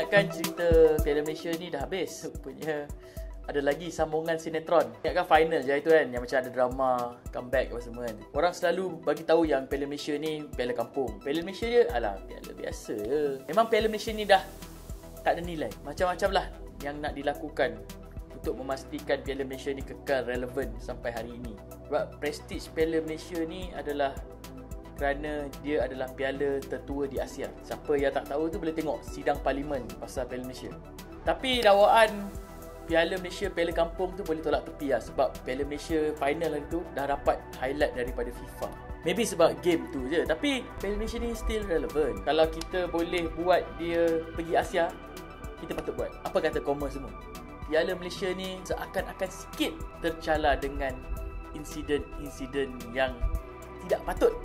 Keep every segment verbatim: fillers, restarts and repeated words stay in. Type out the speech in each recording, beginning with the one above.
ingatkan cerita Piala Malaysia ni dah habis. Rupanya ada lagi sambungan sinetron. Ingatkan final je itu kan, yang macam ada drama, comeback apa semua kan. Orang selalu bagi tahu yang Piala Malaysia ni piala kampung. Piala Malaysia dia alah piala biasa je. Memang Piala Malaysia ni dah tak ada nilai. Macam-macam lah yang nak dilakukan untuk memastikan Piala Malaysia ni kekal relevan sampai hari ini. Sebab prestij Piala Malaysia ni adalah kerana dia adalah piala tertua di Asia. Siapa yang tak tahu tu boleh tengok sidang parlimen pasal Piala Malaysia. Tapi dakwaan Piala Malaysia piala kampung tu boleh tolak tepi lah, sebab Piala Malaysia final hari tu dah dapat highlight daripada FIFA. Maybe sebab game tu je, tapi Piala Malaysia ni still relevant. Kalau kita boleh buat dia pergi Asia, kita patut buat. Apa kata komen semua? Piala Malaysia ni seakan-akan sikit tercala dengan insiden-insiden yang tidak patut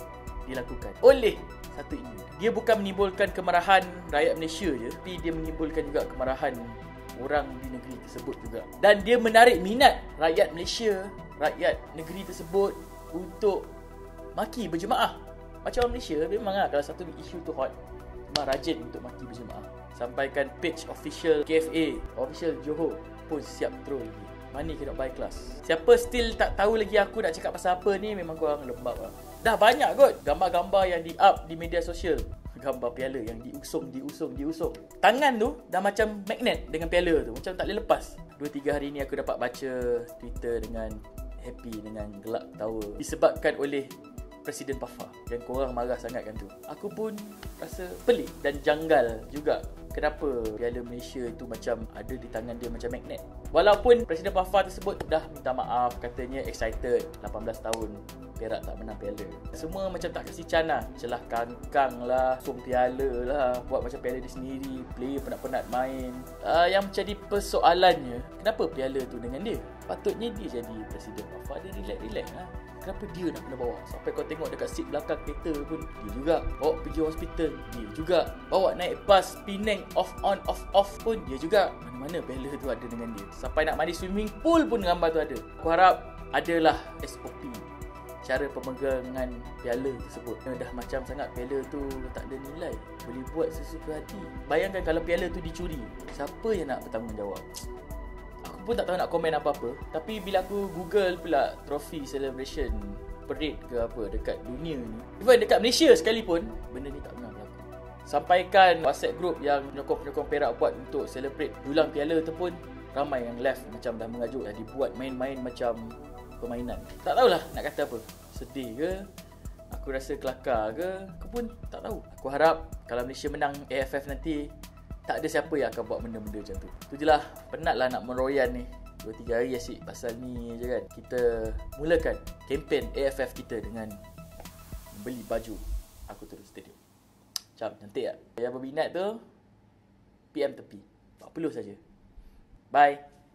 dilakukan oleh satu ini. Dia bukan menimbulkan kemarahan rakyat Malaysia je, tapi dia menimbulkan juga kemarahan orang di negeri tersebut juga. Dan dia menarik minat rakyat Malaysia, rakyat negeri tersebut untuk maki berjemaah. Macam orang Malaysia memang lah, kalau satu isu tu hot, memang rajin untuk maki berjemaah. Sampaikan page official K F A, official Johor pun siap troll lagi. Money cannot buy class. Siapa still tak tahu lagi aku nak cakap pasal apa ni, memang korang lembab lah. Dah banyak kot gambar-gambar yang di-up di media sosial. Gambar piala yang diusung, diusung, diusung. Tangan tu dah macam magnet dengan piala tu. Macam tak boleh lepas. dua tiga hari ni aku dapat baca Twitter dengan happy, dengan gelak tawa. Disebabkan oleh Presiden Bafa yang korang marah sangat kan tu. Aku pun rasa pelik dan janggal juga. Kenapa Piala Malaysia itu macam ada di tangan dia macam magnet. Walaupun Presiden Bafa tersebut dah minta maaf, katanya excited, lapan belas tahun Perak tak menang piala. Semua macam tak kasi can lah. Celah kangkang lah, sum piala lah, buat macam piala dia sendiri, player penat-penat main. uh, Yang menjadi persoalannya, kenapa piala tu dengan dia? Patutnya dia jadi Presiden Bafa, dia relax-relax lah. Kenapa dia nak kena bawa? Sampai kau tengok dekat seat belakang kereta pun dia juga. Bawa pergi hospital, dia juga. Bawa naik bas Penang off on off off pun dia juga. Mana-mana bela tu ada dengan dia. Sampai nak mandi swimming pool pun gambar tu ada. Aku harap adalah S O P, cara pemegangan piala tersebut. Dah macam sangat piala tu tak ada nilai, boleh buat sesuka hati. Bayangkan kalau piala tu dicuri, siapa yang nak bertanggungjawab? Aku pun tak tahu nak komen apa-apa. Tapi bila aku google pula trophy celebration parade ke apa dekat dunia ni, even dekat Malaysia sekalipun, benda ni tak pernah berlaku. Sampaikan WhatsApp group yang penyokong-penyokong Perak buat untuk celebrate ulang piala tu pun, ramai yang left macam dah mengajuk, dah dibuat main-main macam permainan. Tak tahulah nak kata apa. Sedih ke? Aku rasa kelakar ke? Aku pun tak tahu. Aku harap kalau Malaysia menang A F F nanti, tak ada siapa yang akan buat benda-benda macam tu. Tu je lah. Penat lah nak meroyan ni. dua tiga hari asyik pasal ni je kan. Kita mulakan kempen A F F kita dengan beli baju aku turun stadium. Macam cantik tak? Yang berminat tu P M tepi. empat puluh saja. Bye.